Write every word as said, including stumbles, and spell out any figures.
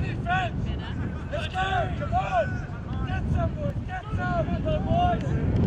defend it, friends! Let's go! Come on! Get some, boys! Get some! Come on, boys!